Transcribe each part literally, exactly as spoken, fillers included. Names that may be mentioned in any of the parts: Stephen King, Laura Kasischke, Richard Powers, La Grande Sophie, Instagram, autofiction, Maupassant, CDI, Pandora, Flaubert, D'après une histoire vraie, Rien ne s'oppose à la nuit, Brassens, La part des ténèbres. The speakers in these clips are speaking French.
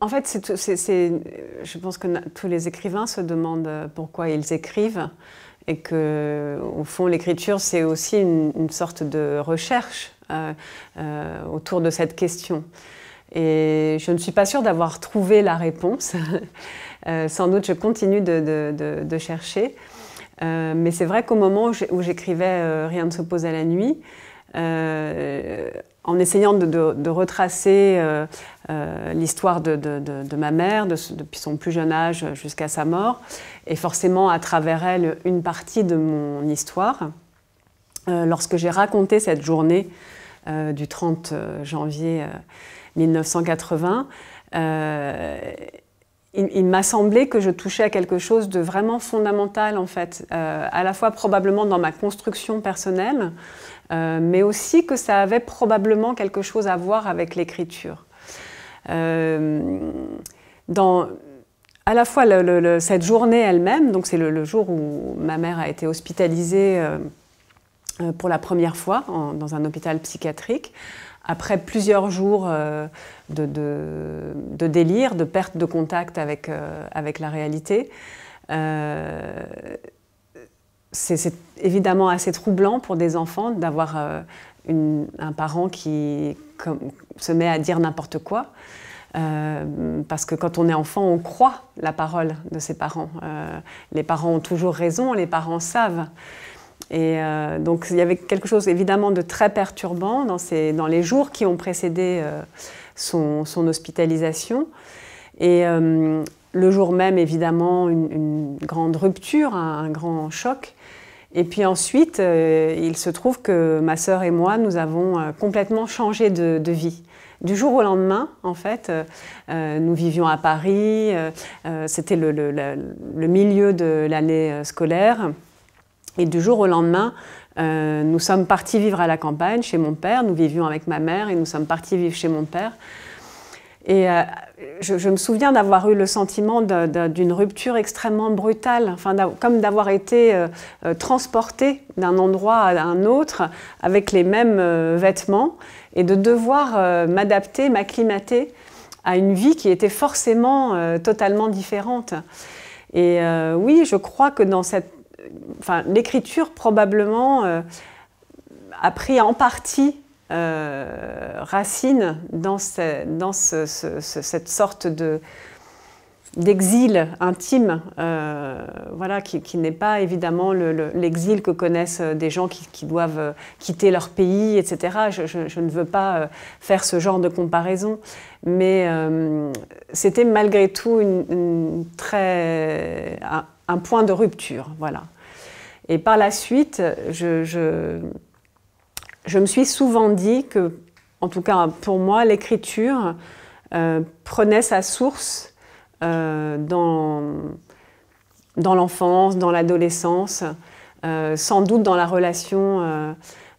En fait, c'est, c'est, c'est, je pense que tous les écrivains se demandent pourquoi ils écrivent et qu'au fond, l'écriture, c'est aussi une, une sorte de recherche euh, euh, autour de cette question. Et je ne suis pas sûre d'avoir trouvé la réponse. euh, sans doute, je continue de, de, de, de chercher. Euh, mais c'est vrai qu'au moment où j'écrivais euh, « Rien ne s'oppose à la nuit », Euh, en essayant de, de, de retracer euh, euh, l'histoire de, de, de, de ma mère, de, depuis son plus jeune âge jusqu'à sa mort, et forcément à travers elle une partie de mon histoire. Euh, lorsque j'ai raconté cette journée euh, du trente janvier mille neuf cent quatre-vingts, euh, Il, il m'a semblé que je touchais à quelque chose de vraiment fondamental, en fait, euh, à la fois probablement dans ma construction personnelle, euh, mais aussi que ça avait probablement quelque chose à voir avec l'écriture. Euh, dans à la fois le, le, le, cette journée elle-même, donc c'est le, le jour où ma mère a été hospitalisée euh, pour la première fois en, dans un hôpital psychiatrique, après plusieurs jours de, de, de délire, de perte de contact avec, euh, avec la réalité. Euh, c'est évidemment assez troublant pour des enfants d'avoir euh, un parent qui comme, se met à dire n'importe quoi. Euh, parce que quand on est enfant, on croit la parole de ses parents. Euh, les parents ont toujours raison, les parents savent. Et euh, donc il y avait quelque chose évidemment de très perturbant dans, ces, dans les jours qui ont précédé euh, son, son hospitalisation. Et euh, le jour même, évidemment, une, une grande rupture, un, un grand choc. Et puis ensuite, euh, il se trouve que ma sœur et moi, nous avons euh, complètement changé de, de vie. Du jour au lendemain, en fait, euh, nous vivions à Paris, euh, c'était le, le, le, le milieu de l'année scolaire. Et du jour au lendemain, euh, nous sommes partis vivre à la campagne, chez mon père. Nous vivions avec ma mère et nous sommes partis vivre chez mon père. Et euh, je, je me souviens d'avoir eu le sentiment d'une rupture extrêmement brutale, enfin, comme d'avoir été euh, euh, transportée d'un endroit à un autre avec les mêmes euh, vêtements et de devoir euh, m'adapter, m'acclimater à une vie qui était forcément euh, totalement différente. Et euh, oui, je crois que dans cette Enfin, l'écriture probablement euh, a pris en partie euh, racine dans, ce, dans ce, ce, ce, cette sorte de, d'exil intime, euh, voilà, qui, qui n'est pas évidemment le, le, l'exil que connaissent des gens qui, qui doivent quitter leur pays, et cetera. Je, je, je ne veux pas faire ce genre de comparaison, mais euh, c'était malgré tout une, une très, un, un point de rupture, voilà. Et par la suite, je, je, je me suis souvent dit que, en tout cas pour moi, l'écriture euh, prenait sa source euh, dans, dans l'enfance, dans l'adolescence, euh, sans doute dans la relation euh,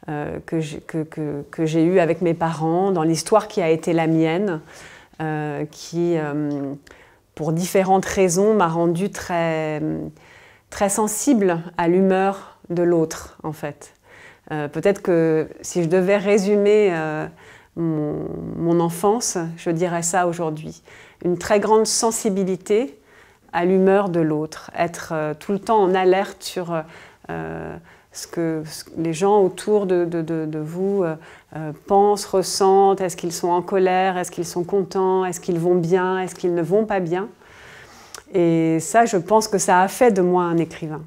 euh, que j'ai que, que, que j'ai eue avec mes parents, dans l'histoire qui a été la mienne, euh, qui, euh, pour différentes raisons, m'a rendue très... très sensible à l'humeur de l'autre, en fait. Euh, peut-être que si je devais résumer euh, mon, mon enfance, je dirais ça aujourd'hui. Une très grande sensibilité à l'humeur de l'autre, être euh, tout le temps en alerte sur euh, ce que ce, les gens autour de, de, de, de vous euh, pensent, ressentent, est-ce qu'ils sont en colère, est-ce qu'ils sont contents, est-ce qu'ils vont bien, est-ce qu'ils ne vont pas bien. Et ça, je pense que ça a fait de moi un écrivain.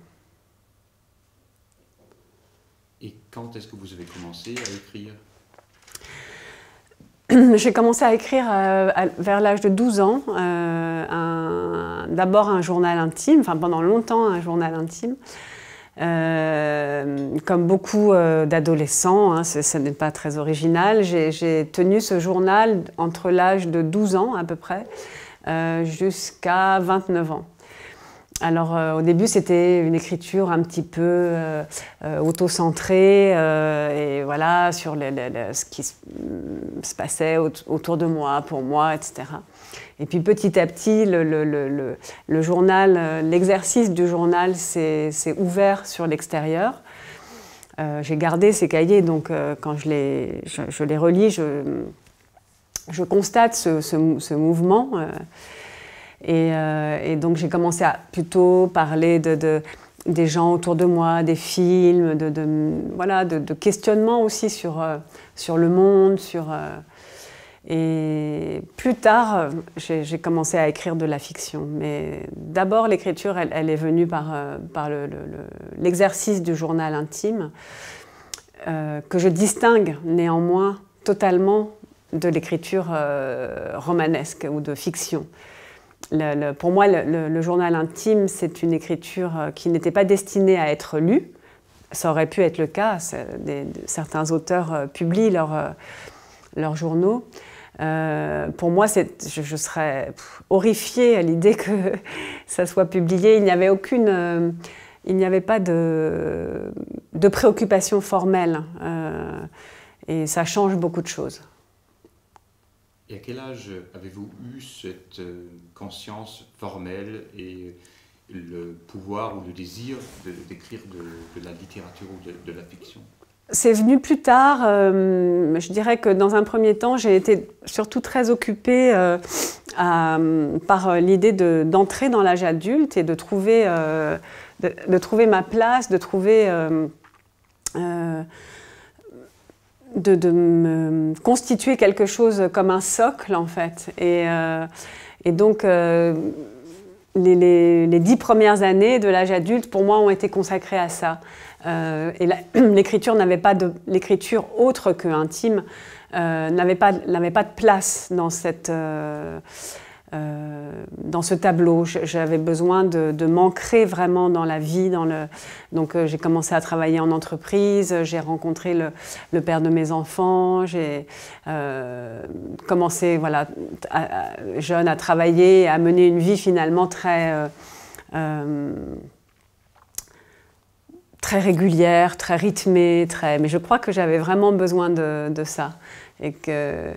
Et quand est-ce que vous avez commencé à écrire? J'ai commencé à écrire euh, à, vers l'âge de douze ans. Euh, D'abord un journal intime, enfin pendant longtemps un journal intime. Euh, comme beaucoup euh, d'adolescents, hein, ce n'est pas très original. J'ai tenu ce journal entre l'âge de douze ans à peu près, Euh, jusqu'à vingt-neuf ans. Alors euh, au début c'était une écriture un petit peu euh, euh, auto-centrée, euh, et voilà, sur le, le, le, ce qui se, se passait au autour de moi, pour moi, et cetera. Et puis petit à petit le, le, le, le, le journal, l'exercice du journal s'est ouvert sur l'extérieur. Euh, j'ai gardé ces cahiers, donc euh, quand je les, je, je les relis, je je constate ce, ce, ce mouvement. Euh, et, euh, et donc j'ai commencé à plutôt parler de, de, des gens autour de moi, des films, de, de, voilà, de, de questionnements aussi sur, euh, sur le monde. Sur, euh, et plus tard, j'ai commencé à écrire de la fiction. Mais d'abord, l'écriture, elle, elle est venue par, euh, par le, le, le, l'exercice du journal intime, euh, que je distingue néanmoins totalement de l'écriture euh, romanesque ou de fiction. Le, le, pour moi, le, le journal intime, c'est une écriture qui n'était pas destinée à être lue. Ça aurait pu être le cas. Des, certains auteurs euh, publient leur, euh, leurs journaux. Euh, pour moi, je, je serais pff, horrifiée à l'idée que ça soit publié. Il n'y avait aucune... Euh, il n'y avait pas de, de préoccupation formelle. Euh, et ça change beaucoup de choses. Et à quel âge avez-vous eu cette conscience formelle et le pouvoir ou le désir d'écrire de, de, de la littérature ou de, de la fiction? C'est venu plus tard. Euh, je dirais que dans un premier temps, j'ai été surtout très occupée euh, à, par l'idée d'entrer dans l'âge adulte et de trouver, euh, de, de trouver ma place, de trouver... Euh, euh, De, de me constituer quelque chose comme un socle, en fait. Et, euh, et donc, euh, les, les, les dix premières années de l'âge adulte, pour moi, ont été consacrées à ça. Euh, et l'écriture n'avait pas de... L'écriture autre que intime euh, n'avait pas, n'avait pas de place dans cette... Euh, Euh, dans ce tableau. J'avais besoin de, de m'ancrer vraiment dans la vie. Dans le... Donc euh, j'ai commencé à travailler en entreprise, j'ai rencontré le, le père de mes enfants, j'ai euh, commencé voilà, à, à, jeune à travailler, à mener une vie finalement très, euh, euh, très régulière, très rythmée. Très... Mais je crois que j'avais vraiment besoin de, de ça. Et que...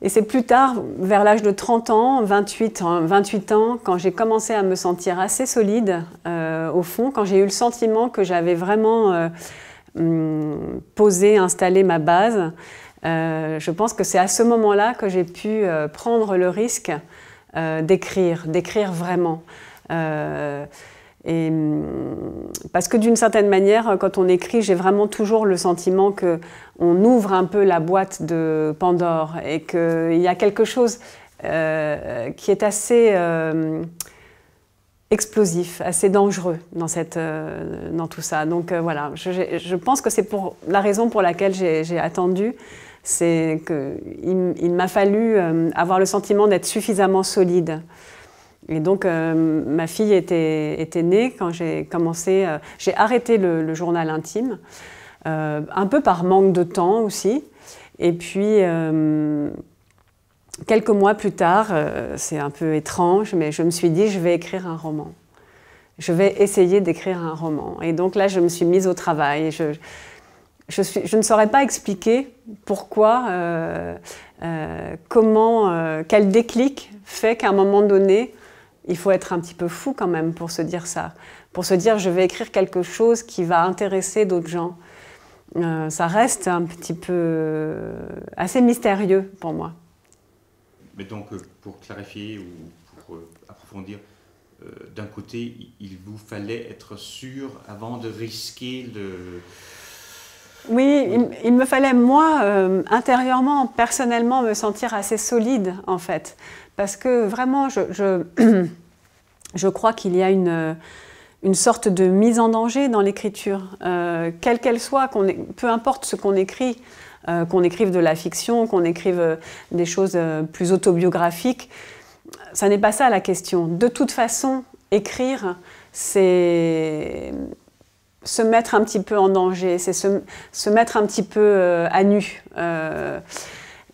Et c'est plus tard, vers l'âge de trente ans, vingt-huit ans, quand j'ai commencé à me sentir assez solide, euh, au fond, quand j'ai eu le sentiment que j'avais vraiment euh, posé, installé ma base, euh, je pense que c'est à ce moment-là que j'ai pu euh, prendre le risque euh, d'écrire, d'écrire vraiment. Euh, Et parce que d'une certaine manière, quand on écrit, j'ai vraiment toujours le sentiment qu'on ouvre un peu la boîte de Pandore et qu'il y a quelque chose euh, qui est assez euh, explosif, assez dangereux dans, cette, euh, dans tout ça. Donc euh, voilà, je, je pense que c'est pour la raison pour laquelle j'ai attendu, c'est qu'il il, m'a fallu euh, avoir le sentiment d'être suffisamment solide. Et donc, euh, ma fille était, était née quand j'ai commencé... Euh, j'ai arrêté le, le journal intime, euh, un peu par manque de temps aussi. Et puis, euh, quelques mois plus tard, euh, c'est un peu étrange, mais je me suis dit, je vais écrire un roman. Je vais essayer d'écrire un roman. Et donc là, je me suis mise au travail. Je, je, suis, je ne saurais pas expliquer pourquoi, euh, euh, comment, euh, quel déclic fait qu'à un moment donné... Il faut être un petit peu fou quand même pour se dire ça. Pour se dire, je vais écrire quelque chose qui va intéresser d'autres gens. Euh, ça reste un petit peu assez mystérieux pour moi. Mais donc, pour clarifier ou pour approfondir, euh, d'un côté, il vous fallait être sûr avant de risquer le... Oui, il, il me fallait, moi, euh, intérieurement, personnellement, me sentir assez solide, en fait. Parce que vraiment, je, je, je crois qu'il y a une, une sorte de mise en danger dans l'écriture, euh, quelle qu'elle soit, qu'on, peu importe ce qu'on écrit, euh, qu'on écrive de la fiction, qu'on écrive des choses plus autobiographiques, ça n'est pas ça la question. De toute façon, écrire, c'est... se mettre un petit peu en danger, c'est se, se mettre un petit peu euh, à nu. Euh,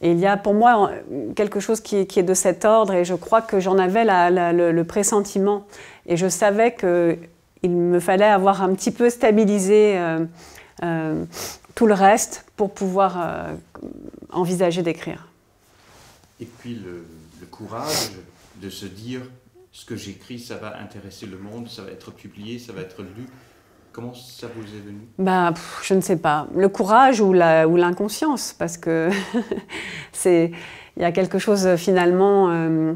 et il y a pour moi quelque chose qui, qui est de cet ordre et je crois que j'en avais la, la, le, le pressentiment. Et je savais qu'il me fallait avoir un petit peu stabilisé euh, euh, tout le reste pour pouvoir euh, envisager d'écrire. Et puis le, le courage de se dire ce que j'écris, ça va intéresser le monde, ça va être publié, ça va être lu. Comment ça vous est venu? Ben, pff, je ne sais pas. Le courage ou la, ou l'inconscience, parce que c'est, il y a quelque chose finalement euh,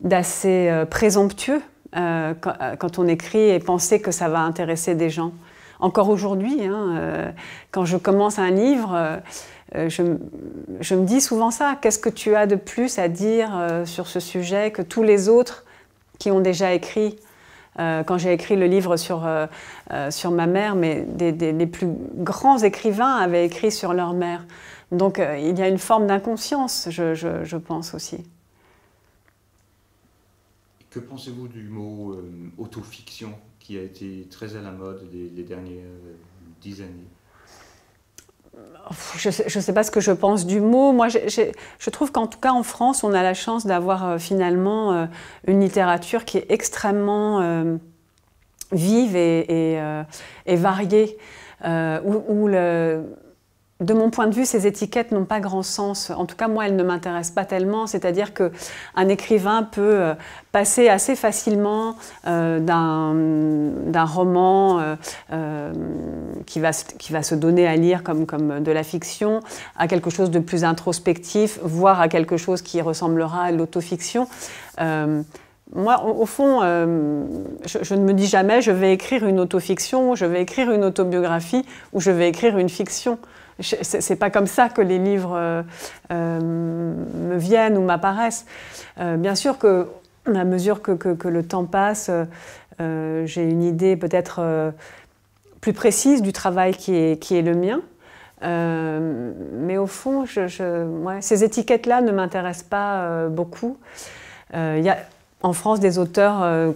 d'assez euh, présomptueux euh, quand, euh, quand on écrit et penser que ça va intéresser des gens. Encore aujourd'hui, hein, euh, quand je commence un livre, euh, je, je me dis souvent ça. Qu'est-ce que tu as de plus à dire euh, sur ce sujet que tous les autres qui ont déjà écrit? Euh, quand j'ai écrit le livre sur, euh, euh, sur ma mère, mais des, des, les plus grands écrivains avaient écrit sur leur mère. Donc euh, il y a une forme d'inconscience, je, je, je pense aussi. Que pensez-vous du mot euh, autofiction qui a été très à la mode les, les dernières dix euh, années? Je ne sais, sais pas ce que je pense du mot. Moi, j'ai, j'ai, je trouve qu'en tout cas en France, on a la chance d'avoir euh, finalement euh, une littérature qui est extrêmement euh, vive et, et, euh, et variée, euh, où, où le... De mon point de vue, ces étiquettes n'ont pas grand sens. En tout cas, moi, elles ne m'intéressent pas tellement. C'est-à-dire qu'un écrivain peut passer assez facilement euh, d'un, d'un roman euh, euh, qui, va, qui va se donner à lire comme, comme de la fiction à quelque chose de plus introspectif, voire à quelque chose qui ressemblera à l'autofiction. Euh, Moi, au fond, euh, je, je ne me dis jamais je vais écrire une autofiction, je vais écrire une autobiographie ou je vais écrire une fiction. Ce n'est pas comme ça que les livres euh, euh, me viennent ou m'apparaissent. Euh, bien sûr que, à mesure que, que, que le temps passe, euh, j'ai une idée peut-être euh, plus précise du travail qui est, qui est le mien. Euh, mais au fond, je, je, ouais, ces étiquettes-là ne m'intéressent pas euh, beaucoup. Euh, y a, en France, des auteurs euh,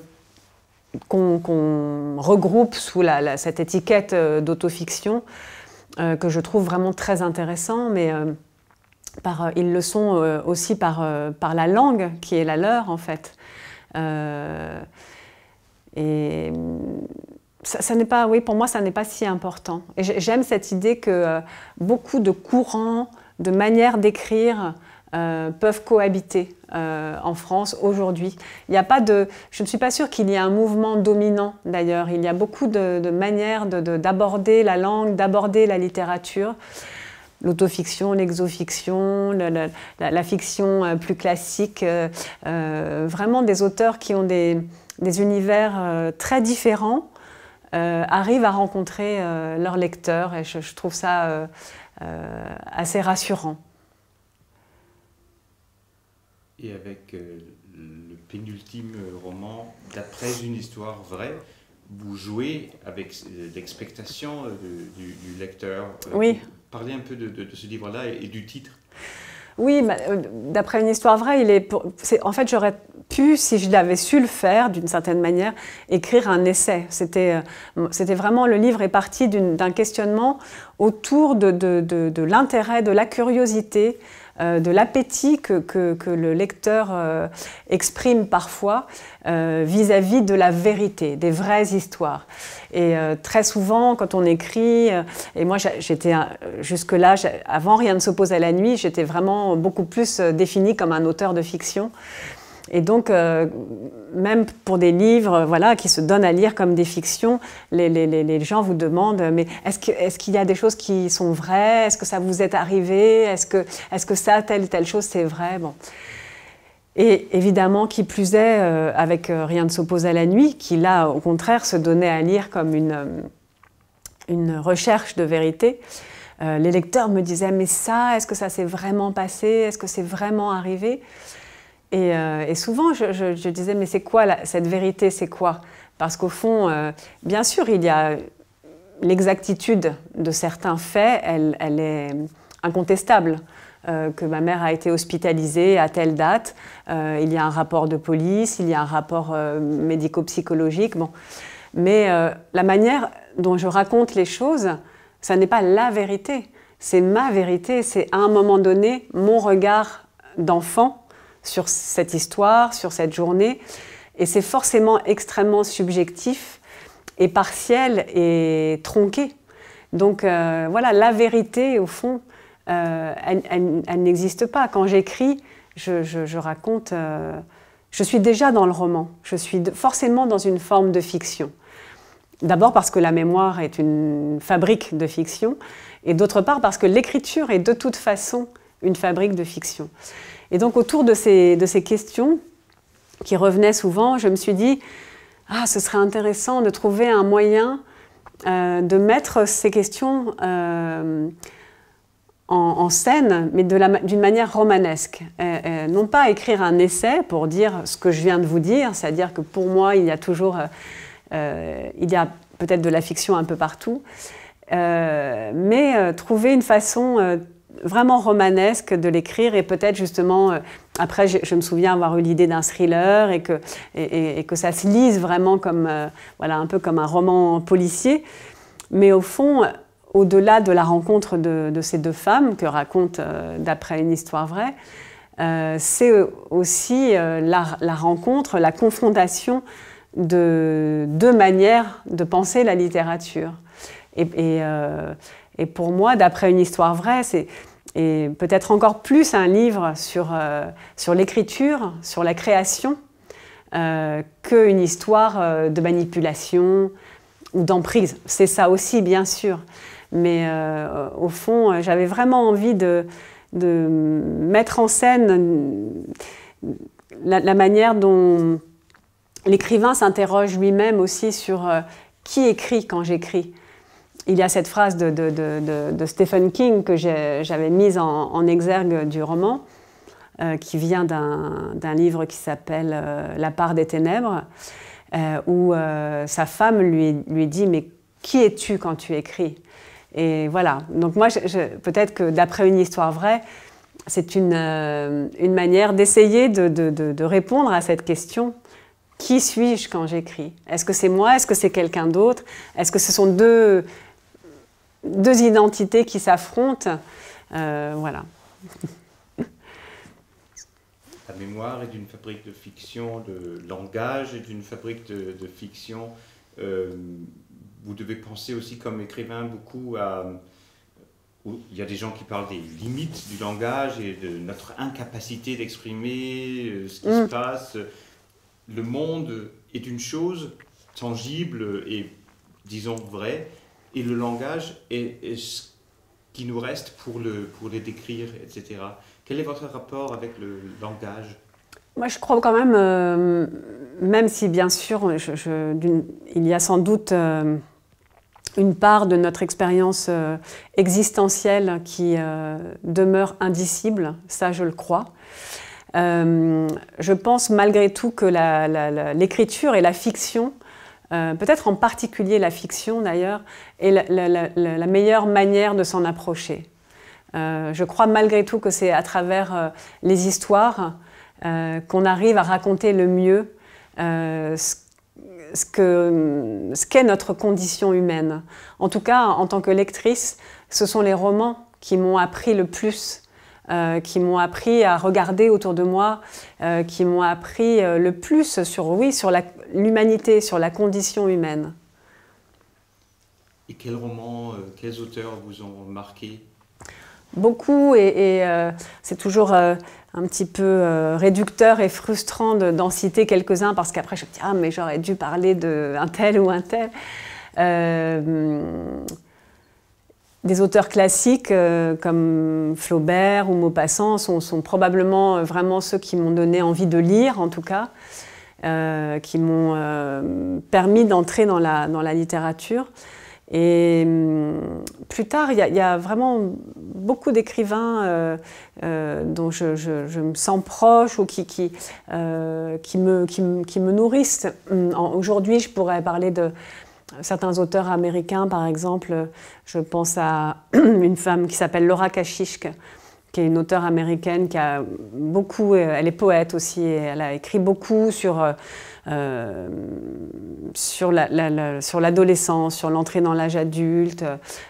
qu'on qu'on regroupe sous la, la, cette étiquette euh, d'autofiction, euh, que je trouve vraiment très intéressant, mais euh, par, euh, ils le sont euh, aussi par, euh, par la langue qui est la leur, en fait. Euh, et ça, ça n'est pas, oui, pour moi, ça n'est pas si important. Et j'aime cette idée que euh, beaucoup de courants, de manières d'écrire, Euh, peuvent cohabiter euh, en France aujourd'hui. Il n'y a pas de, je ne suis pas sûre qu'il y ait un mouvement dominant d'ailleurs. Il y a beaucoup de, de manières de, de, d'aborder la langue, d'aborder la littérature, l'autofiction, l'exofiction, le, le, la, la fiction euh, plus classique. Euh, euh, vraiment des auteurs qui ont des, des univers euh, très différents euh, arrivent à rencontrer euh, leurs lecteurs et je, je trouve ça euh, euh, assez rassurant. Et avec euh, le pénultime roman D'après une histoire vraie, vous jouez avec euh, l'expectation euh, du, du lecteur. Euh, oui. Parlez un peu de, de, de ce livre-là et, et du titre. Oui, bah, euh, D'après une histoire vraie, il est pour, c'est, en fait, j'aurais pu, si je l'avais su le faire, d'une certaine manière, écrire un essai. C'était, euh, c'était vraiment, le livre est parti d'une, d'un questionnement autour de, de, de, de l'intérêt, de la curiosité, Euh, de l'appétit que, que, que le lecteur euh, exprime parfois euh, vis-à-vis de la vérité, des vraies histoires. Et euh, très souvent, quand on écrit, euh, et moi j'étais euh, jusque-là, avant Rien ne s'oppose à la nuit, j'étais vraiment beaucoup plus euh, définie comme un auteur de fiction. Et donc, euh, même pour des livres voilà, qui se donnent à lire comme des fictions, les, les, les gens vous demandent « mais est-ce que, est-ce qu'il y a des choses qui sont vraies? Est-ce que ça vous est arrivé? Est-ce que, est-ce que ça, telle ou telle chose, c'est vrai ?» Bon. Et évidemment, qui plus est, euh, avec euh, « Rien ne s'oppose à la nuit », qui là, au contraire, se donnait à lire comme une, une recherche de vérité, euh, les lecteurs me disaient « mais ça, est-ce que ça s'est vraiment passé? Est-ce que c'est vraiment arrivé ?» Et, euh, et souvent, je, je, je disais, mais c'est quoi la, cette vérité, c'est quoi? Parce qu'au fond, euh, bien sûr, il y a l'exactitude de certains faits, elle, elle est incontestable. Euh, que ma mère a été hospitalisée à telle date, euh, il y a un rapport de police, il y a un rapport euh, médico-psychologique. Bon. Mais euh, la manière dont je raconte les choses, ça n'est pas la vérité, c'est ma vérité, c'est à un moment donné mon regard d'enfant sur cette histoire, sur cette journée. Et c'est forcément extrêmement subjectif et partiel et tronqué. Donc euh, voilà, la vérité, au fond, euh, elle, elle, elle n'existe pas. Quand j'écris, je, je, je raconte... Euh, je suis déjà dans le roman. Je suis de, forcément dans une forme de fiction. D'abord parce que la mémoire est une fabrique de fiction, et d'autre part parce que l'écriture est de toute façon une fabrique de fiction. Et donc autour de ces, de ces questions qui revenaient souvent, je me suis dit « Ah, ce serait intéressant de trouver un moyen euh, de mettre ces questions euh, en, en scène, mais d'une manière romanesque. Euh, euh, non pas écrire un essai pour dire ce que je viens de vous dire, c'est-à-dire que pour moi, il y a toujours... Euh, Euh, il y a peut-être de la fiction un peu partout, euh, mais euh, trouver une façon euh, vraiment romanesque de l'écrire et peut-être justement, euh, après je, je me souviens avoir eu l'idée d'un thriller et que, et, et, et que ça se lise vraiment comme, euh, voilà, un peu comme un roman policier, mais au fond, au-delà de la rencontre de, de ces deux femmes que raconte euh, D'après une histoire vraie, euh, c'est aussi euh, la, la rencontre, la confrontation de deux manières de penser la littérature. Et, et, euh, et pour moi, D'après une histoire vraie, c'est peut-être encore plus un livre sur, euh, sur l'écriture, sur la création, euh, qu'une histoire euh, de manipulation ou d'emprise. C'est ça aussi, bien sûr. Mais euh, au fond, j'avais vraiment envie de, de mettre en scène la, la manière dont l'écrivain s'interroge lui-même aussi sur euh, qui écrit quand j'écris. Il y a cette phrase de, de, de, de Stephen King que j'avais mise en, en exergue du roman, euh, qui vient d'un livre qui s'appelle euh, La part des ténèbres, euh, où euh, sa femme lui, lui dit « Mais qui es-tu quand tu écris ?» Et voilà. Donc moi, peut-être que D'après une histoire vraie, c'est une, euh, une manière d'essayer de, de, de, de répondre à cette question. Qui suis-je quand j'écris? Est-ce que c'est moi? Est-ce que c'est quelqu'un d'autre? Est-ce que ce sont deux, deux identités qui s'affrontent? euh, Voilà. La mémoire est une fabrique de fiction, de langage est une fabrique de, de fiction. Euh, vous devez penser aussi comme écrivain beaucoup à... Il y a des gens qui parlent des limites du langage et de notre incapacité d'exprimer ce qui mmh. se passe. Le monde est une chose tangible et, disons, vraie, et le langage est, est ce qui nous reste pour le, pour les décrire, et cetera. Quel est votre rapport avec le langage? Moi, je crois quand même, euh, même si, bien sûr, je, je, il y a sans doute euh, une part de notre expérience euh, existentielle qui euh, demeure indicible, ça, je le crois. Euh, je pense malgré tout que l'écriture et la fiction, euh, peut-être en particulier la fiction d'ailleurs, est la, la, la, la meilleure manière de s'en approcher. Euh, je crois malgré tout que c'est à travers euh, les histoires euh, qu'on arrive à raconter le mieux euh, ce, ce que, ce qu'est notre condition humaine. En tout cas, en tant que lectrice, ce sont les romans qui m'ont appris le plus. Euh, qui m'ont appris à regarder autour de moi, euh, qui m'ont appris euh, le plus sur, oui, sur l'humanité, sur la condition humaine. Et quels romans, euh, quels auteurs vous ont marqué? Beaucoup, et, et euh, c'est toujours euh, un petit peu euh, réducteur et frustrant d'en citer quelques-uns, parce qu'après je me dis « Ah, mais j'aurais dû parler d'un tel ou un tel euh, ». Des auteurs classiques euh, comme Flaubert ou Maupassant sont, sont probablement euh, vraiment ceux qui m'ont donné envie de lire, en tout cas, euh, qui m'ont euh, permis d'entrer dans la, dans la littérature. Et euh, plus tard, il y, y a vraiment beaucoup d'écrivains euh, euh, dont je, je, je me sens proche ou qui, qui, euh, qui, me, qui, me, qui me nourrissent. Aujourd'hui, je pourrais parler de... certains auteurs américains, par exemple, je pense à une femme qui s'appelle Laura Kasischke, qui est une auteure américaine qui a beaucoup, elle est poète aussi, et elle a écrit beaucoup sur, euh, sur l'adolescence, sur l'entrée dans l'âge adulte.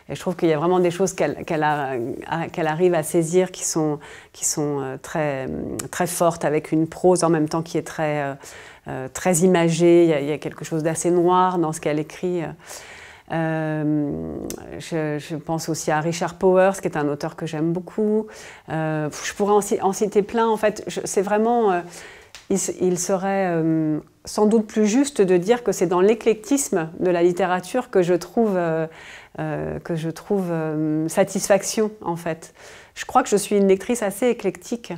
Et je trouve qu'il y a vraiment des choses qu'elle qu'elle qu'elle arrive à saisir qui sont, qui sont très, très fortes, avec une prose en même temps qui est très... Euh, très imagée, il y, y a quelque chose d'assez noir dans ce qu'elle écrit. Euh, je, je pense aussi à Richard Powers, qui est un auteur que j'aime beaucoup. Euh, je pourrais en, en citer plein, en fait. C'est vraiment... Euh, il, il serait euh, sans doute plus juste de dire que c'est dans l'éclectisme de la littérature que je trouve, euh, euh, que je trouve euh, satisfaction, en fait. Je crois que je suis une lectrice assez éclectique.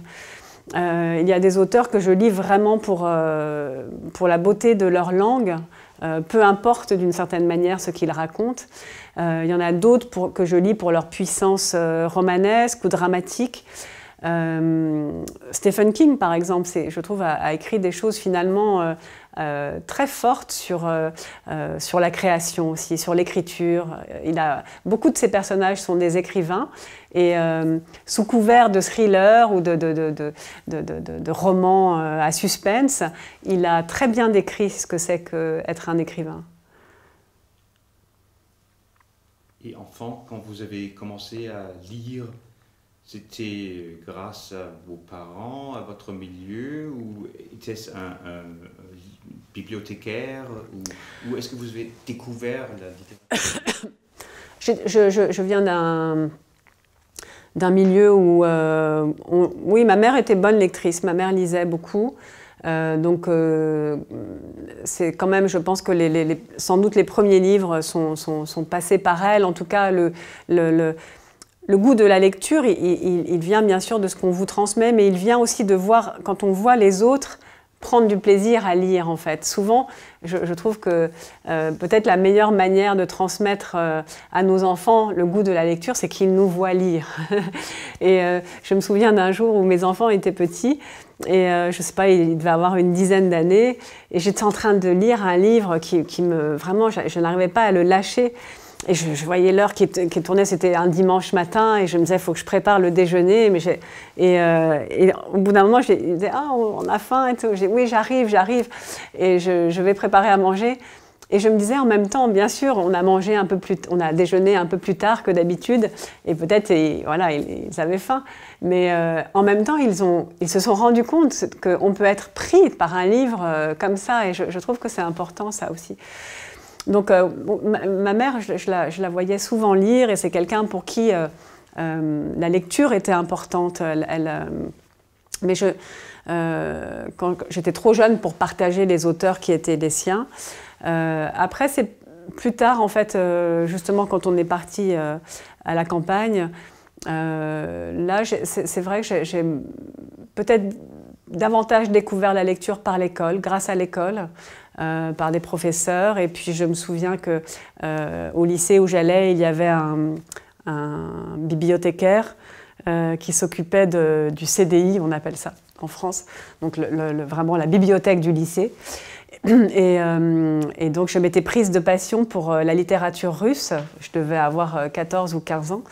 Euh, il y a des auteurs que je lis vraiment pour, euh, pour la beauté de leur langue, euh, peu importe d'une certaine manière ce qu'ils racontent. Euh, il y en a d'autres que je lis pour leur puissance euh, romanesque ou dramatique. Euh, Stephen King, par exemple, je trouve, a, a écrit des choses finalement euh, euh, très fortes sur, euh, euh, sur la création aussi, sur l'écriture. Beaucoup de ses personnages sont des écrivains et euh, sous couvert de thrillers ou de, de, de, de, de, de, de, de romans euh, à suspense, il a très bien décrit ce que c'est qu'être un écrivain. Et enfant, quand vous avez commencé à lire, c'était grâce à vos parents, à votre milieu, ou était-ce un, un bibliothécaire, ou, ou est-ce que vous avez découvert la littérature? je, je, je viens d'un d'un milieu où, euh, on, oui, ma mère était bonne lectrice, ma mère lisait beaucoup. Euh, donc, euh, c'est quand même, je pense que les, les, les, sans doute les premiers livres sont, sont, sont passés par elle, en tout cas le... le, le Le goût de la lecture, il, il, il vient bien sûr de ce qu'on vous transmet, mais il vient aussi de voir, quand on voit les autres, prendre du plaisir à lire, en fait. Souvent, je, je trouve que euh, peut-être la meilleure manière de transmettre euh, à nos enfants le goût de la lecture, c'est qu'ils nous voient lire. Et euh, je me souviens d'un jour où mes enfants étaient petits, et euh, je sais pas, il devait avoir une dizaine d'années, et j'étais en train de lire un livre qui, qui me... Vraiment, je, je n'arrivais pas à le lâcher. Et je, je voyais l'heure qui, qui tournait, c'était un dimanche matin, et je me disais, il faut que je prépare le déjeuner. Mais et, euh, et au bout d'un moment, je disais, ah, on a faim et tout. J'ai dit, oui, j'arrive, j'arrive. Et je, je vais préparer à manger. Et je me disais en même temps, bien sûr, on a mangé un peu plus, on a déjeuné un peu plus tard que d'habitude, et peut-être, voilà, ils, ils avaient faim. Mais euh, en même temps, ils, ont, ils se sont rendus compte qu'on peut être pris par un livre euh, comme ça, et je, je trouve que c'est important, ça aussi. Donc, euh, ma, ma mère, je, je, la, je la voyais souvent lire, et c'est quelqu'un pour qui euh, euh, la lecture était importante. Elle, elle, euh, mais je, euh, quand j'étais trop jeune pour partager les auteurs qui étaient les siens. Euh, après, c'est plus tard, en fait, euh, justement, quand on est parti euh, à la campagne, euh, là, c'est vrai que j'ai peut-être davantage découvert la lecture par l'école, grâce à l'école, euh, par des professeurs. Et puis je me souviens qu'au euh, lycée où j'allais, il y avait un, un bibliothécaire euh, qui s'occupait du C D I, on appelle ça en France, donc le, le, le, vraiment la bibliothèque du lycée. Et, euh, et donc je m'étais prise de passion pour la littérature russe, je devais avoir quatorze ou quinze ans.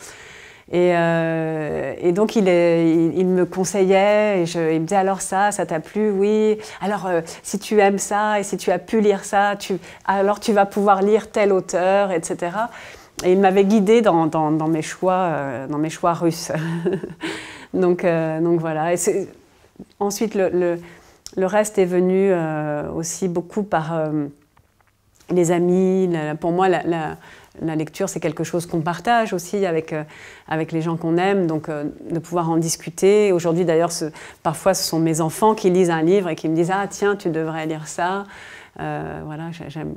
Et, euh, et donc, il, est, il, il me conseillait, et je, il me disait, alors ça, ça t'a plu, oui. Alors, euh, si tu aimes ça, et si tu as pu lire ça, tu, alors tu vas pouvoir lire tel auteur, et cetera. Et il m'avait guidée dans, dans, dans, mes choix, euh, dans mes choix russes. donc, euh, donc, voilà. Et ensuite, le, le, le reste est venu euh, aussi beaucoup par euh, les amis. La, pour moi, la... la La lecture, c'est quelque chose qu'on partage aussi avec, euh, avec les gens qu'on aime, donc euh, de pouvoir en discuter. Aujourd'hui, d'ailleurs, parfois, ce sont mes enfants qui lisent un livre et qui me disent « Ah, tiens, tu devrais lire ça. Euh, » Voilà,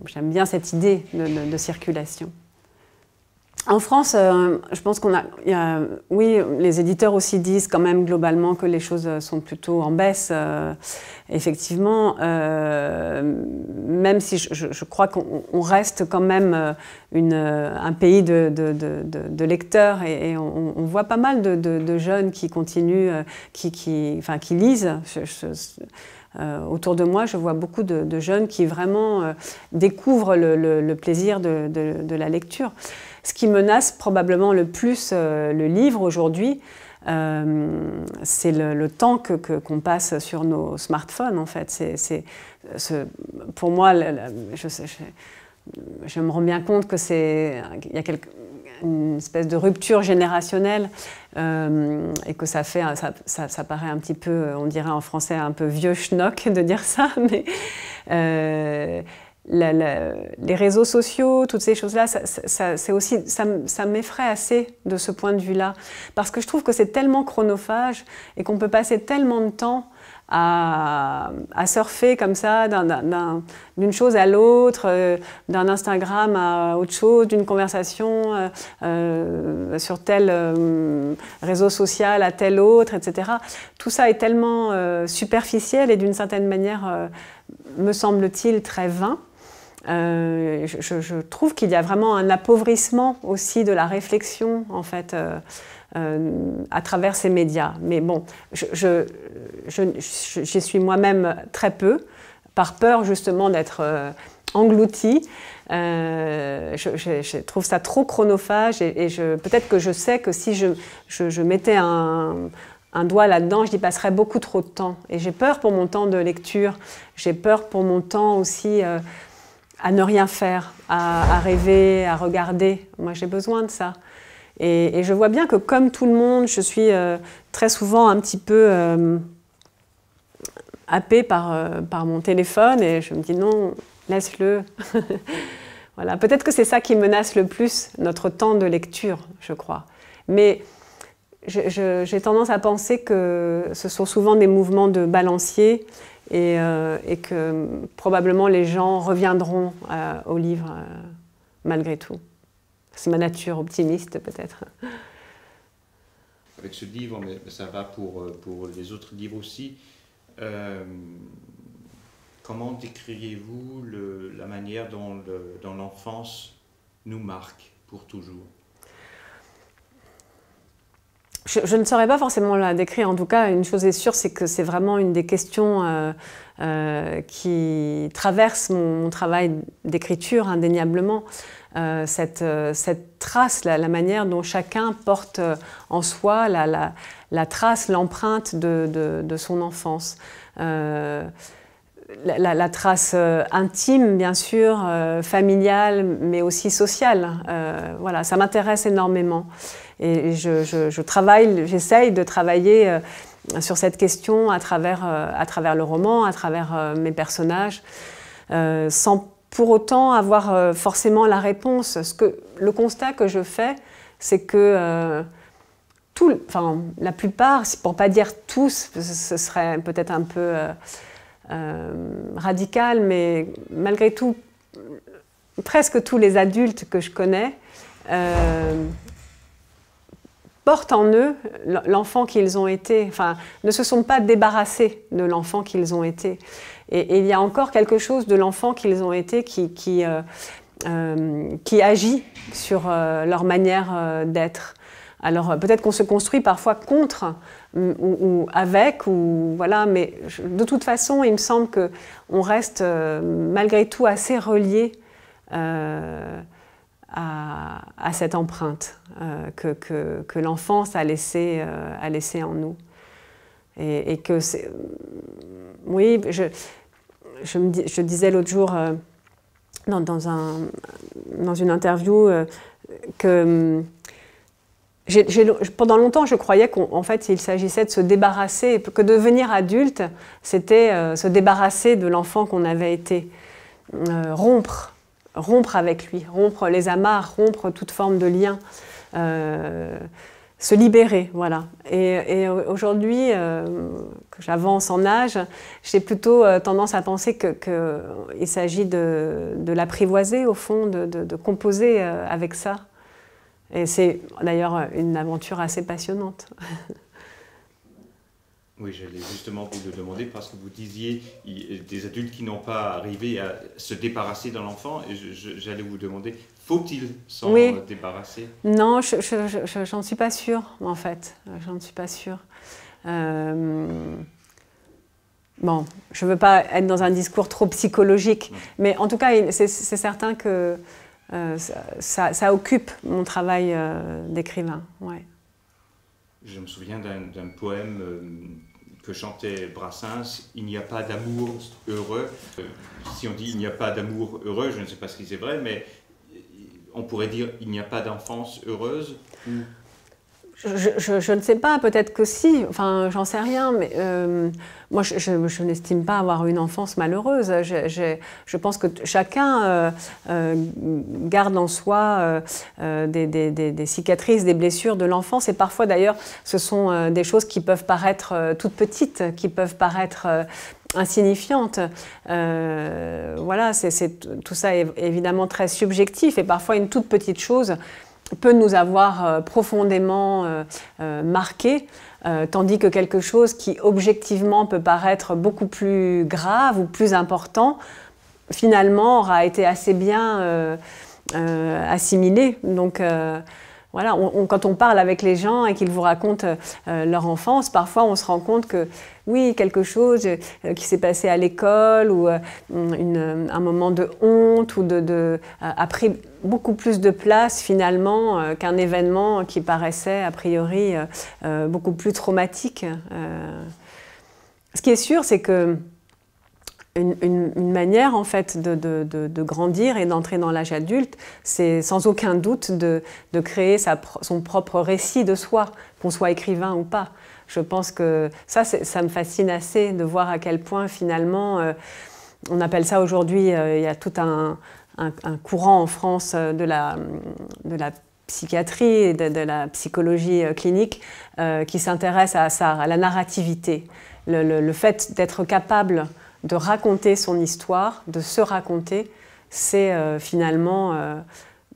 j'aime bien cette idée de, de, de circulation. En France, euh, je pense qu'on a, y a... Oui, les éditeurs aussi disent quand même globalement que les choses sont plutôt en baisse, euh, effectivement. Euh, même si je, je, je crois qu'on reste quand même une, un pays de, de, de, de, de lecteurs, et, et on, on voit pas mal de, de, de jeunes qui continuent, qui, qui, enfin, qui lisent. Je, je, Euh, autour de moi, je vois beaucoup de, de jeunes qui vraiment euh, découvrent le, le, le plaisir de, de, de la lecture. Ce qui menace probablement le plus euh, le livre aujourd'hui, euh, c'est le, le temps que, que, qu'on passe sur nos smartphones, en fait. C'est, c'est, ce, pour moi, le, le, je, je, je me rends bien compte que c'est, il y a quelque, une espèce de rupture générationnelle, euh, et que ça fait, ça, ça, ça paraît un petit peu, on dirait en français, un peu vieux schnock de dire ça, mais euh, la, la, les réseaux sociaux, toutes ces choses-là, ça, ça, ça, aussi, ça, ça m'effraie assez de ce point de vue-là, parce que je trouve que c'est tellement chronophage et qu'on peut passer tellement de temps à, à surfer comme ça d'une chose à l'autre, euh, d'un Instagram à autre chose, d'une conversation euh, euh, sur tel euh, réseau social à tel autre, et cetera. Tout ça est tellement euh, superficiel et d'une certaine manière, euh, me semble-t-il, très vain. Euh, je, je trouve qu'il y a vraiment un appauvrissement aussi de la réflexion, en fait, euh, euh, à travers ces médias. Mais bon, je, je, je, je, j'y suis moi-même très peu, par peur justement d'être euh, engloutie. Euh, je, je, je trouve ça trop chronophage et, et je, peut-être que je sais que si je, je, je mettais un... un doigt là-dedans, j'y passerais beaucoup trop de temps. Et j'ai peur pour mon temps de lecture, j'ai peur pour mon temps aussi euh, à ne rien faire, à, à rêver, à regarder. Moi, j'ai besoin de ça. Et, et je vois bien que comme tout le monde, je suis euh, très souvent un petit peu euh, happée par, euh, par mon téléphone et je me dis non, laisse-le. Voilà. Peut-être que c'est ça qui menace le plus notre temps de lecture, je crois. Mais j'ai tendance à penser que ce sont souvent des mouvements de balancier et, euh, et que probablement les gens reviendront euh, au livre euh, malgré tout. C'est ma nature optimiste peut-être. Avec ce livre, mais ça va pour, pour les autres livres aussi, euh, comment décririez-vous le, la manière dont l'enfance nous marque pour toujours? Je, je ne saurais pas forcément la décrire, en tout cas, une chose est sûre, c'est que c'est vraiment une des questions euh, euh, qui traverse mon, mon travail d'écriture, indéniablement. Euh, cette, euh, cette trace, la, la manière dont chacun porte en soi la, la, la trace, l'empreinte de, de, de son enfance. Euh, La, la, la trace euh, intime, bien sûr, euh, familiale, mais aussi sociale. Euh, voilà, ça m'intéresse énormément. Et je, je, je travaille, j'essaye de travailler euh, sur cette question à travers, euh, à travers le roman, à travers euh, mes personnages, euh, sans pour autant avoir euh, forcément la réponse. Ce que, le constat que je fais, c'est que euh, tout, enfin, la plupart, pour ne pas dire tous, ce serait peut-être un peu... Euh, Euh, radical, mais malgré tout, presque tous les adultes que je connais euh, portent en eux l'enfant qu'ils ont été, enfin, ne se sont pas débarrassés de l'enfant qu'ils ont été. Et, et il y a encore quelque chose de l'enfant qu'ils ont été qui, qui, euh, euh, qui agit sur euh, leur manière euh, d'être. Alors peut-être qu'on se construit parfois contre ou, ou avec, ou, voilà, mais je, de toute façon, il me semble qu'on reste euh, malgré tout assez relié euh, à, à cette empreinte euh, que, que, que l'enfance a laissée euh, a laissé en nous. Et, et que c'est... Oui, je, je, me dis, je disais l'autre jour euh, dans, dans, un, dans une interview euh, que... J'ai, j'ai, pendant longtemps, je croyais qu'en fait, il s'agissait de se débarrasser, que devenir adulte, c'était euh, se débarrasser de l'enfant qu'on avait été, euh, rompre, rompre avec lui, rompre les amarres, rompre toute forme de lien, euh, se libérer, voilà. Et, et aujourd'hui, euh, que j'avance en âge, j'ai plutôt euh, tendance à penser que, que il s'agit de, de l'apprivoiser, au fond, de, de, de composer euh, avec ça. Et c'est d'ailleurs une aventure assez passionnante. Oui, j'allais justement vous le demander parce que vous disiez des adultes qui n'ont pas arrivé à se débarrasser de l'enfant. Et j'allais vous demander, faut-il s'en oui. débarrasser? Non, je, je, je, j'en suis pas sûre, en fait. J'en suis pas sûre. Euh... Bon, je veux pas être dans un discours trop psychologique, mmh. mais en tout cas, c'est certain que... Euh, ça, ça, ça occupe mon travail euh, d'écrivain. Ouais. Je me souviens d'un poème euh, que chantait Brassens, « Il n'y a pas d'amour heureux euh, ». Si on dit « il n'y a pas d'amour heureux », je ne sais pas si c'est vrai, mais on pourrait dire « il n'y a pas d'enfance heureuse ». Je, je, je ne sais pas, peut-être que si, enfin j'en sais rien, mais euh, moi je, je, je n'estime pas avoir une enfance malheureuse. Je, je, je pense que chacun euh, euh, garde en soi euh, des, des, des, des cicatrices, des blessures de l'enfance, et parfois d'ailleurs ce sont euh, des choses qui peuvent paraître euh, toutes petites, qui peuvent paraître euh, insignifiante. Euh, voilà, c'est, tout ça est évidemment très subjectif, et parfois une toute petite chose peut nous avoir euh, profondément euh, euh, marqué, euh, tandis que quelque chose qui objectivement peut paraître beaucoup plus grave ou plus important, finalement aura été assez bien euh, euh, assimilé. Donc euh, voilà, on, on, quand on parle avec les gens et qu'ils vous racontent euh, leur enfance, parfois on se rend compte que oui, quelque chose euh, qui s'est passé à l'école, ou euh, une, un moment de honte, ou de, de, euh, a pris beaucoup plus de place finalement euh, qu'un événement qui paraissait a priori euh, euh, beaucoup plus traumatique. Euh, ce qui est sûr, c'est que Une, une, une manière en fait de, de, de, de grandir et d'entrer dans l'âge adulte, c'est sans aucun doute de, de créer sa, son propre récit de soi, qu'on soit écrivain ou pas. Je pense que ça, ça me fascine assez de voir à quel point finalement, euh, on appelle ça aujourd'hui, euh, il y a tout un, un, un courant en France de la, de la psychiatrie et de, de la psychologie clinique euh, qui s'intéresse à ça, à la narrativité, le, le, le fait d'être capable de raconter son histoire, de se raconter, c'est euh, finalement euh,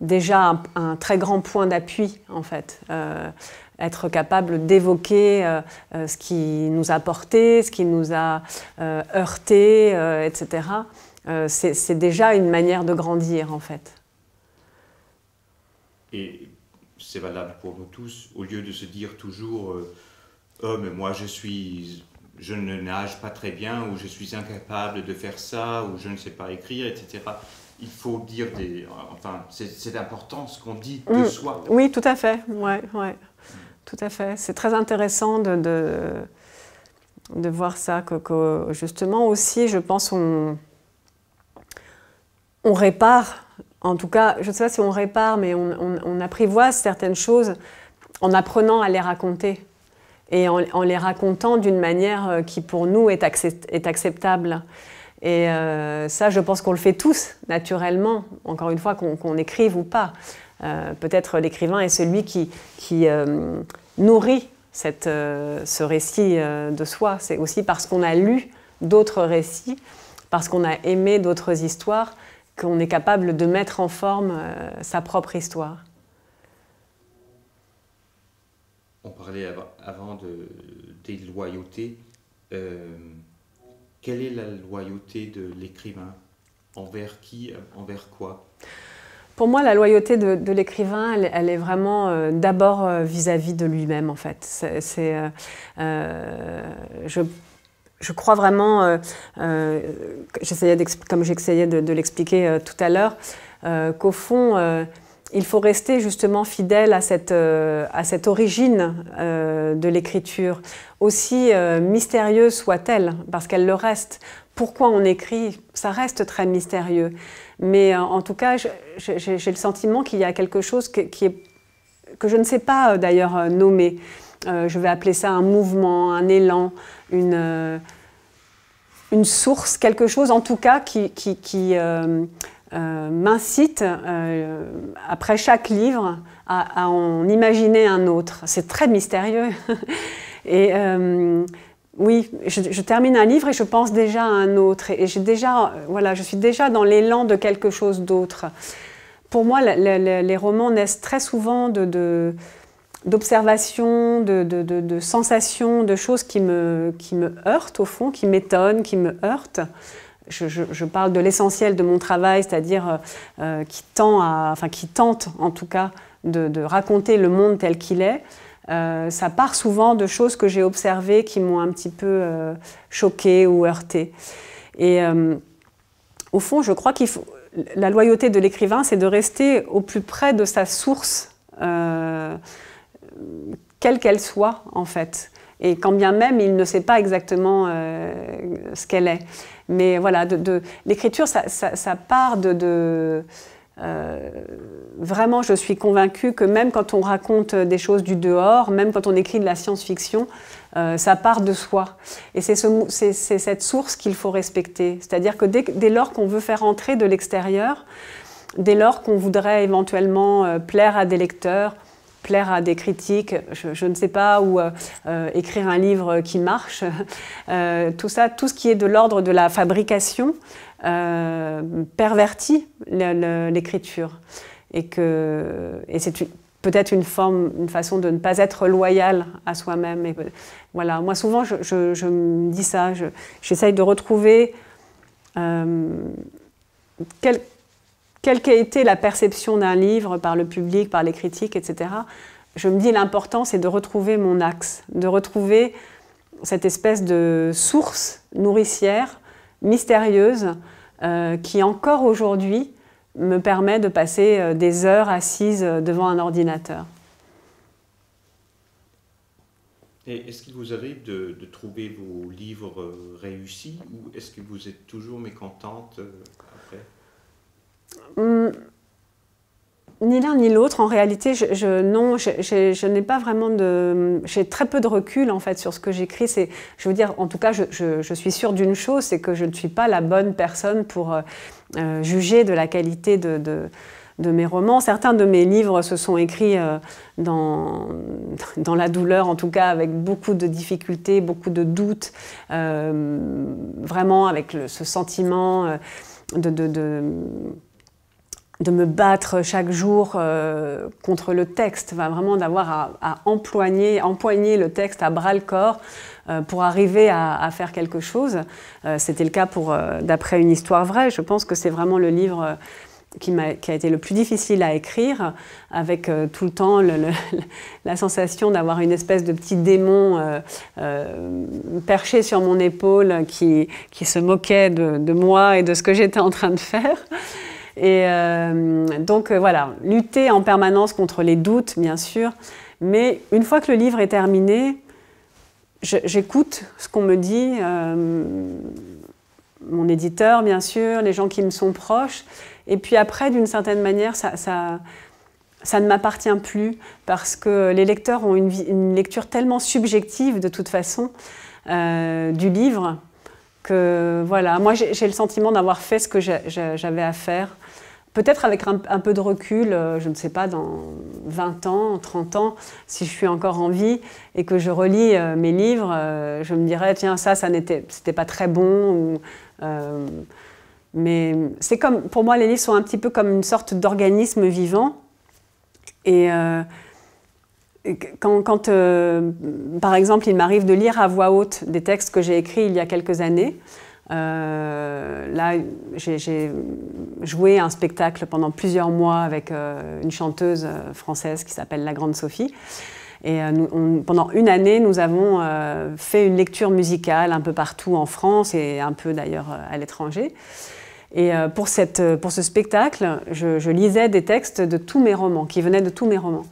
déjà un, un très grand point d'appui, en fait. Euh, être capable d'évoquer euh, ce qui nous a porté, ce qui nous a euh, heurté, euh, et cetera. Euh, c'est déjà une manière de grandir, en fait. Et c'est valable pour nous tous, au lieu de se dire toujours euh, « Oh, mais moi, je suis... » je ne nage pas très bien, ou je suis incapable de faire ça, ou je ne sais pas écrire, et cetera. Il faut dire des... Enfin, c'est important ce qu'on dit de mmh. soi. Oui, tout à fait. Ouais, ouais. Mmh. Tout à fait. C'est très intéressant de, de, de voir ça. Que, que justement aussi, je pense, on, on répare, en tout cas, je ne sais pas si on répare, mais on, on, on apprivoise certaines choses en apprenant à les raconter, et en, en les racontant d'une manière qui, pour nous, est, accept, est acceptable. Et euh, ça, je pense qu'on le fait tous, naturellement, encore une fois, qu'on qu'on écrive ou pas. Euh, peut-être l'écrivain est celui qui, qui euh, nourrit cette, euh, ce récit euh, de soi. C'est aussi parce qu'on a lu d'autres récits, parce qu'on a aimé d'autres histoires, qu'on est capable de mettre en forme euh, sa propre histoire. On parlait avant de, des loyautés. Euh, quelle est la loyauté de l'écrivain? Envers qui? Envers quoi? Pour moi, la loyauté de, de l'écrivain, elle, elle est vraiment euh, d'abord vis-à-vis de lui-même, en fait. C'est, c'est, euh, euh, je, je crois vraiment, euh, euh, j'essayais comme j'essayais de, de l'expliquer euh, tout à l'heure, euh, qu'au fond... Euh, il faut rester justement fidèle à cette, euh, à cette origine euh, de l'écriture, aussi euh, mystérieuse soit-elle, parce qu'elle le reste. Pourquoi on écrit, ça reste très mystérieux. Mais euh, en tout cas, j'ai le sentiment qu'il y a quelque chose que, qui est, que je ne sais pas euh, d'ailleurs euh, nommer. Euh, je vais appeler ça un mouvement, un élan, une, euh, une source, quelque chose en tout cas qui... qui, qui euh, Euh, m'incite, euh, après chaque livre, à, à en imaginer un autre. C'est très mystérieux. Et euh, oui, je, je termine un livre et je pense déjà à un autre. Et, et j'ai déjà, voilà, je suis déjà dans l'élan de quelque chose d'autre. Pour moi, la, la, la, les romans naissent très souvent d'observations, de, de, de, de, de, de sensations, de choses qui me, qui me heurtent au fond, qui m'étonnent, qui me heurtent. Je, je, je parle de l'essentiel de mon travail, c'est-à-dire euh, qui tend à, enfin, qui tente en tout cas de, de raconter le monde tel qu'il est. Euh, ça part souvent de choses que j'ai observées qui m'ont un petit peu euh, choquée ou heurtée. Et euh, au fond, je crois qu'il faut... La loyauté de l'écrivain, c'est de rester au plus près de sa source, euh, quelle qu'elle soit en fait. Et quand bien même, il ne sait pas exactement euh, ce qu'elle est. Mais voilà, de, de, l'écriture, ça, ça, ça part de, de, Euh, vraiment, je suis convaincue que même quand on raconte des choses du dehors, même quand on écrit de la science-fiction, euh, ça part de soi. Et c'est ce, c'est, c'est cette source qu'il faut respecter. C'est-à-dire que dès, dès lors qu'on veut faire entrer de l'extérieur, dès lors qu'on voudrait éventuellement euh, plaire à des lecteurs, plaire à des critiques, je, je ne sais pas, ou euh, euh, écrire un livre qui marche, euh, tout ça, tout ce qui est de l'ordre de la fabrication, Euh, pervertit l'écriture, et que et c'est peut-être une forme, une façon de ne pas être loyal à soi-même. Et voilà, moi souvent je, je, je me dis ça, je, j'essaye de retrouver euh, quelle, quelle qu'a été la perception d'un livre par le public, par les critiques, et cetera. Je me dis l'important c'est de retrouver mon axe, de retrouver cette espèce de source nourricière mystérieuse, euh, qui encore aujourd'hui me permet de passer des heures assises devant un ordinateur. Et est-ce qu'il vous arrive de, de trouver vos livres réussis, ou est-ce que vous êtes toujours mécontente après? Hum, Ni l'un ni l'autre. En réalité, je, je, non, je, je, je n'ai pas vraiment de... J'ai très peu de recul, en fait, sur ce que j'écris. C'est, je veux dire, en tout cas, je, je, je suis sûre d'une chose, c'est que je ne suis pas la bonne personne pour euh, juger de la qualité de, de, de mes romans. Certains de mes livres se sont écrits euh, dans, dans la douleur, en tout cas, avec beaucoup de difficultés, beaucoup de doutes, euh, vraiment avec le, ce sentiment de... de, de de me battre chaque jour euh, contre le texte, enfin, vraiment d'avoir à, à empoigner, empoigner le texte à bras-le-corps euh, pour arriver à, à faire quelque chose. Euh, C'était le cas pour euh, D'après une histoire vraie. Je pense que c'est vraiment le livre qui m'a, qui a été le plus difficile à écrire, avec euh, tout le temps le, le, la sensation d'avoir une espèce de petit démon euh, euh, perché sur mon épaule qui, qui se moquait de, de moi et de ce que j'étais en train de faire. Et euh, donc euh, voilà, lutter en permanence contre les doutes, bien sûr, mais une fois que le livre est terminé, j'écoute ce qu'on me dit, euh, mon éditeur, bien sûr, les gens qui me sont proches, et puis après, d'une certaine manière, ça, ça, ça ne m'appartient plus, parce que les lecteurs ont une, une lecture tellement subjective, de toute façon, euh, du livre, que voilà, moi j'ai le sentiment d'avoir fait ce que j'avais à faire. Peut-être avec un, un peu de recul, je ne sais pas, dans vingt ans, trente ans, si je suis encore en vie et que je relis mes livres, je me dirais, tiens, ça, ça n'était pas très bon. Ou, euh, mais c'est comme, pour moi, les livres sont un petit peu comme une sorte d'organisme vivant. Et... Euh, Quand, quand euh, par exemple, il m'arrive de lire à voix haute des textes que j'ai écrits il y a quelques années, euh, là, j'ai joué un spectacle pendant plusieurs mois avec euh, une chanteuse française qui s'appelle La Grande Sophie. Et euh, nous, on, pendant une année, nous avons euh, fait une lecture musicale un peu partout en France et un peu d'ailleurs à l'étranger. Et euh, pour, cette, pour ce spectacle, je, je lisais des textes de tous mes romans, qui venaient de tous mes romans.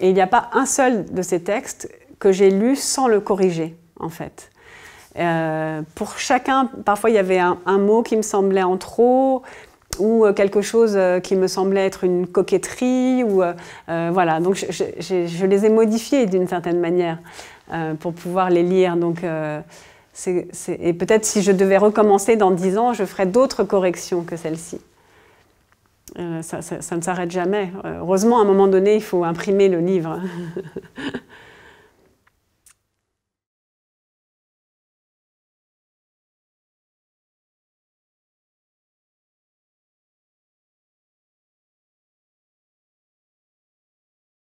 Et il n'y a pas un seul de ces textes que j'ai lu sans le corriger, en fait. Euh, pour chacun, parfois il y avait un, un mot qui me semblait en trop, ou quelque chose qui me semblait être une coquetterie, ou euh, voilà. Donc je, je, je les ai modifiés d'une certaine manière euh, pour pouvoir les lire. Donc, euh, c'est, c'est... Et peut-être si je devais recommencer dans dix ans, je ferais d'autres corrections que celle-ci. Euh, ça, ça, ça ne s'arrête jamais. Heureusement, à un moment donné, il faut imprimer le livre.